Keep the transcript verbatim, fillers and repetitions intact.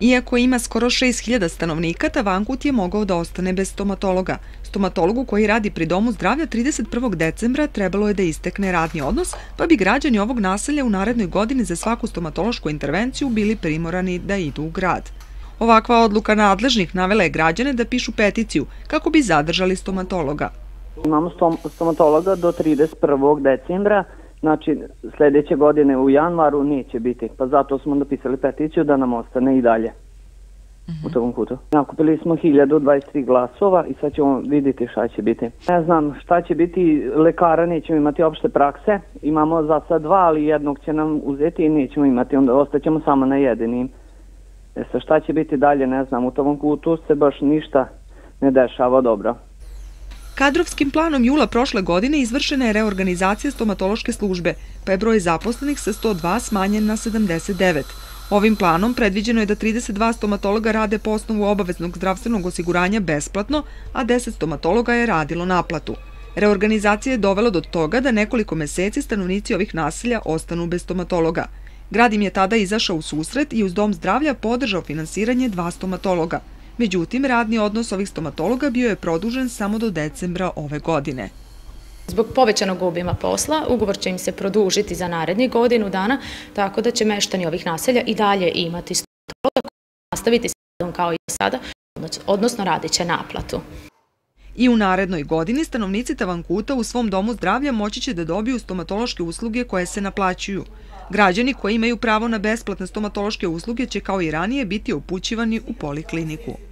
Iako ima skoro šest hiljada stanovnika, Tavankut je mogao da ostane bez stomatologa. Stomatologu koji radi pri Domu zdravlja trideset prvog decembra trebalo je da istekne radni odnos, pa bi građani ovog naselja u narednoj godini za svaku stomatološku intervenciju bili primorani da idu u grad. Ovakva odluka nadležnih navela je građane da pišu peticiju kako bi zadržali stomatologa. Imamo stomatologa do trideset prvog decembra. Znači, sljedeće godine u januaru neće biti, pa zato smo napisali peticiju da nam ostane i dalje u Tavankutu. Nakupili smo hiljadu dvadeset tri glasova i sad ćemo vidjeti šta će biti. Ne znam šta će biti, lekara nećemo imati opšte prakse, imamo za sad dva, ali jednog će nam uzeti i nećemo imati, onda ostaćemo samo na jedinim. E sa šta će biti dalje, ne znam, u Tavankutu se baš ništa ne dešava dobro. Kadrovskim planom jula prošle godine izvršena je reorganizacija stomatološke službe, pa je broj zaposlenih sa sto dva smanjen na sedamdeset devet. Ovim planom predviđeno je da trideset dva stomatologa rade po osnovu obaveznog zdravstvenog osiguranja besplatno, a deset stomatologa je radilo naplatu. Reorganizacija je dovela do toga da nekoliko meseci stanovnici ovih naselja ostanu bez stomatologa. Grad im je tada izašao u susret i uz Dom zdravlja podržao finansiranje dva stomatologa. Međutim, radni odnos ovih stomatologa bio je produžen samo do decembra ove godine. Zbog povećanog obima posla, ugovor će im se produžiti za narednih godinu dana, tako da će meštani ovih naselja i dalje imati stomatologa koji će nastaviti s radom kao i sada, odnosno radit će naplatu. I u narednoj godini stanovnici Tavankuta u svom domu zdravlja moći će da dobiju stomatološke usluge koje se naplaćuju. Građani koji imaju pravo na besplatne stomatološke usluge će kao i ranije biti upućivani u polikliniku.